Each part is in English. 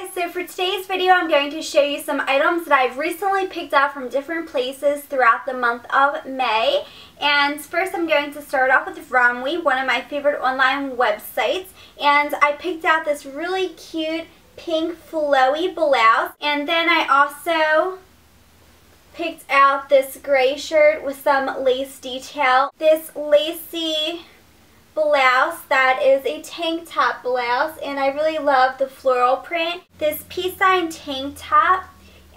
guys, so for today's video I'm going to show you some items that I've recently picked up from different places throughout the month of May. And first I'm going to start off with Romwe, one of my favorite online websites, and I picked out this really cute pink flowy blouse, and then I also picked out this gray shirt with some lace detail, this lacy blouse that is a tank top blouse, and I really love the floral print, this peace sign tank top.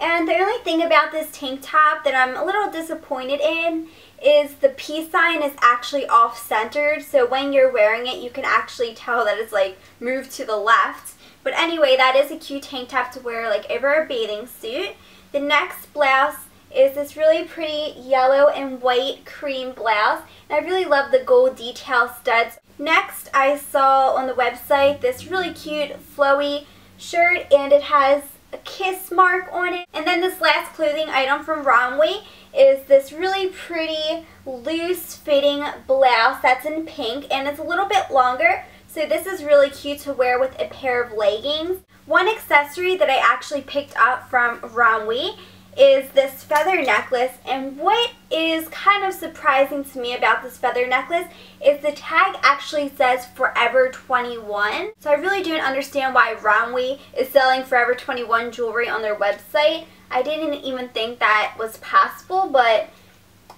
And the only thing about this tank top that I'm a little disappointed in is the peace sign is actually off-centered, so when you're wearing it you can actually tell that it's like moved to the left. But anyway, that is a cute tank top to wear like over a bathing suit. The next blouse is this really pretty yellow and white cream blouse, and I really love the gold detail studs. Next, I saw on the website this really cute flowy shirt, and it has a kiss mark on it. And then this last clothing item from Romwe is this really pretty loose fitting blouse that's in pink, and it's a little bit longer, so this is really cute to wear with a pair of leggings. One accessory that I actually picked up from Romwe is this feather necklace, and what is kind of surprising to me about this feather necklace is the tag actually says Forever 21. So I really don't understand why Romwe is selling Forever 21 jewelry on their website. I didn't even think that was possible, but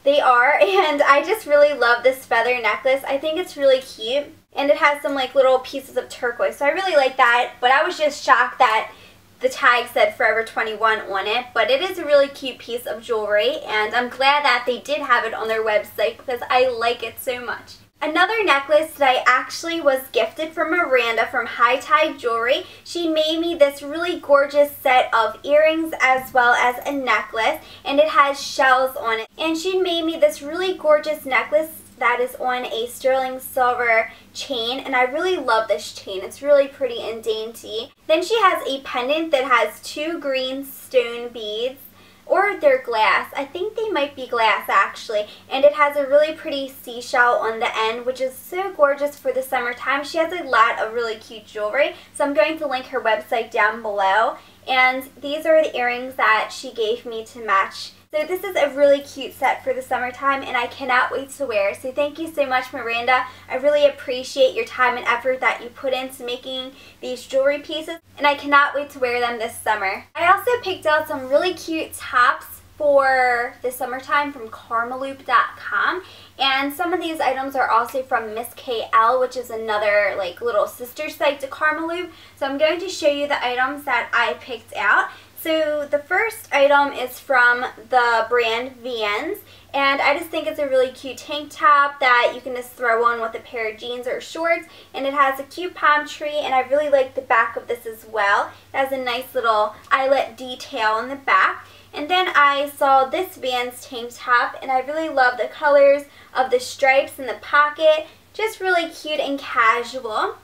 they are, and I just really love this feather necklace. I think it's really cute, and it has some like little pieces of turquoise, so I really like that. But I was just shocked that the tag said Forever 21 on it, but it is a really cute piece of jewelry, and I'm glad that they did have it on their website because I like it so much. Another necklace that I actually was gifted from Miranda from High Tide Jewelry. She made me this really gorgeous set of earrings as well as a necklace, and it has shells on it. And she made me this really gorgeous necklace that is on a sterling silver chain, and I really love this chain. It's really pretty and dainty. Then she has a pendant that has two green stone beads, or they're glass. I think they might be glass actually, and it has a really pretty seashell on the end, which is so gorgeous for the summertime. She has a lot of really cute jewelry, so I'm going to link her website down below. And these are the earrings that she gave me to match. So this is a really cute set for the summertime, and I cannot wait to wear. So thank you so much, Miranda. I really appreciate your time and effort that you put into making these jewelry pieces, and I cannot wait to wear them this summer. I also picked out some really cute tops for the summertime from Karmaloop.com, and some of these items are also from Miss KL, which is another like little sister site to Karmaloop. So I'm going to show you the items that I picked out. So the first item is from the brand Vans, and I just think it's a really cute tank top that you can just throw on with a pair of jeans or shorts, and it has a cute palm tree, and I really like the back of this as well. It has a nice little eyelet detail on the back. And then I saw this Vans tank top, and I really love the colors of the stripes in the pocket, just really cute and casual.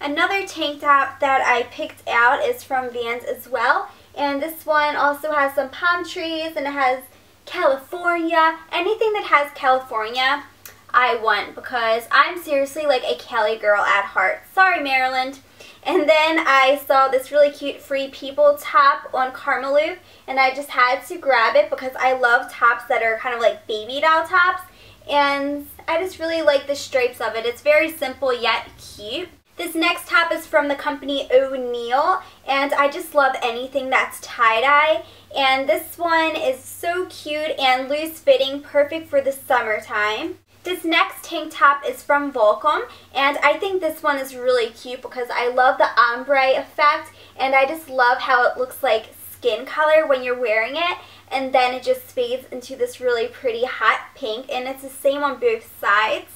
Another tank top that I picked out is from Vans as well. And this one also has some palm trees, and it has California. Anything that has California, I want, because I'm seriously like a Cali girl at heart. Sorry, Maryland. And then I saw this really cute Free People top on Karmaloop, and I just had to grab it because I love tops that are kind of like baby doll tops. And I just really like the stripes of it. It's very simple yet cute. This next top is from the company O'Neill, and I just love anything that's tie-dye. And this one is so cute and loose-fitting, perfect for the summertime. This next tank top is from Volcom, and I think this one is really cute because I love the ombre effect, and I just love how it looks like skin color when you're wearing it, and then it just fades into this really pretty hot pink, and it's the same on both sides.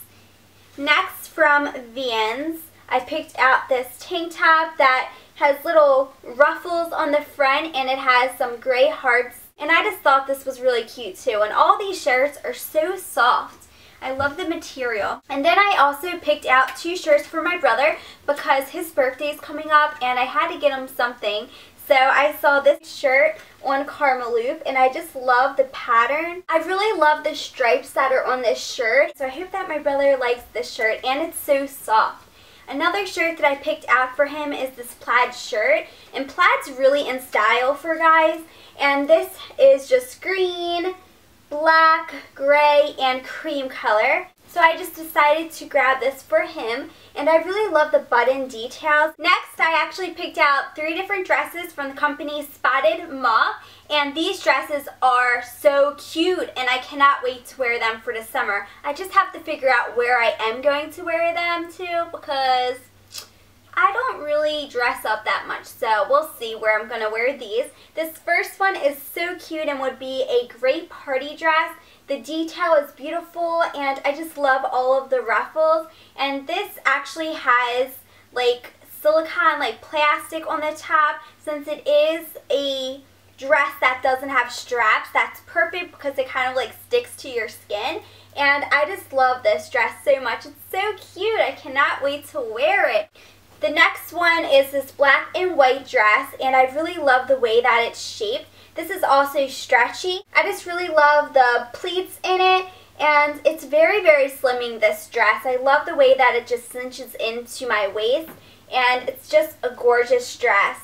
Next, from Vans, I picked out this tank top that has little ruffles on the front, and it has some gray hearts, and I just thought this was really cute too. And all these shirts are so soft. I love the material. And then I also picked out two shirts for my brother because his birthday is coming up and I had to get him something. So I saw this shirt on Karmaloop, and I just love the pattern. I really love the stripes that are on this shirt, so I hope that my brother likes this shirt, and it's so soft. Another shirt that I picked out for him is this plaid shirt, and plaid's really in style for guys, and this is just green, black, gray, and cream color. So I just decided to grab this for him, and I really love the button details. Next, I actually picked out 3 different dresses from the company Spotted Moth, and these dresses are so cute, and I cannot wait to wear them for the summer. I just have to figure out where I am going to wear them to, because I don't really dress up that much, so we'll see where I'm going to wear these. This first one is so cute and would be a great party dress. The detail is beautiful, and I just love all of the ruffles. And this actually has like silicone, like plastic on the top. Since it is a dress that doesn't have straps, that's perfect because it kind of like sticks to your skin. And I just love this dress so much. It's so cute. I cannot wait to wear it. The next one is this black and white dress, and I really love the way that it's shaped. This is also stretchy. I just really love the pleats in it, and it's very, very slimming, this dress. I love the way that it just cinches into my waist, and it's just a gorgeous dress.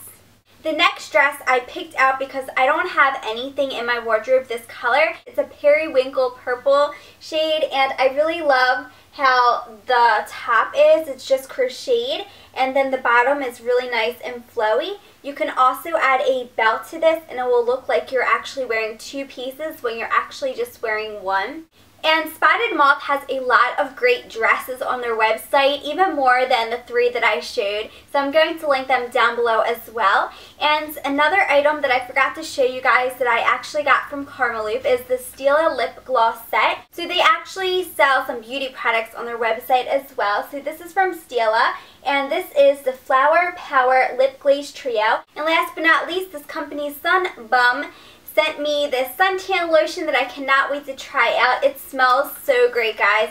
The next dress I picked out because I don't have anything in my wardrobe this color. It's a periwinkle purple shade, and I really love how the top is. It's just crocheted, and then the bottom is really nice and flowy. You can also add a belt to this, and it will look like you're actually wearing 2 pieces when you're actually just wearing 1. And Spotted Moth has a lot of great dresses on their website, even more than the 3 that I showed. So I'm going to link them down below as well. And another item that I forgot to show you guys that I actually got from Karmaloop is the Stila Lip Gloss Set. So they actually sell some beauty products on their website as well. So this is from Stila, and this is the Flower Power Lip Glaze Trio. And last but not least, this company Sun Bum sent me this suntan lotion that I cannot wait to try out. It smells so great, guys.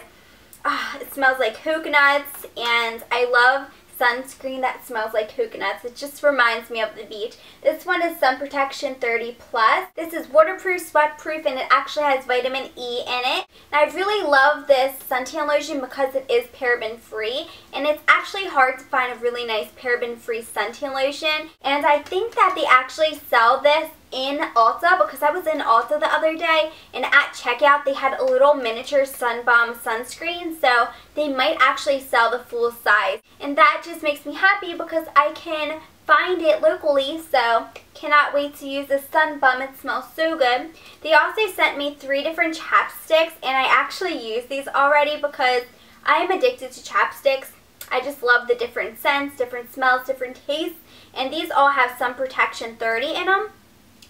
Oh, it smells like coconuts, and I love sunscreen that smells like coconuts. It just reminds me of the beach. This one is Sun Protection 30+. This is waterproof, sweatproof, and it actually has vitamin E in it. And I really love this suntan lotion because it is paraben-free, and it's actually hard to find a really nice paraben-free suntan lotion. And I think that they actually sell this in Ulta, because I was in Ulta the other day, and at checkout they had a little miniature Sun Bum sunscreen, so they might actually sell the full size, and that just makes me happy because I can find it locally, so cannot wait to use the Sun Bum. It smells so good. They also sent me 3 different chapsticks, and I actually use these already because I am addicted to chapsticks. I just love the different scents, different smells, different tastes, and these all have Sun Protection 30 in them.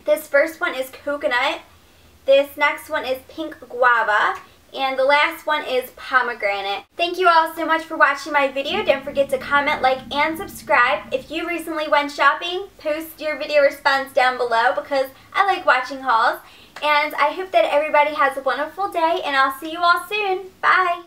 This first one is coconut, this next one is pink guava, and the last one is pomegranate. Thank you all so much for watching my video. Don't forget to comment, like, and subscribe. If you recently went shopping, post your video response down below because I like watching hauls. And I hope that everybody has a wonderful day, and I'll see you all soon. Bye!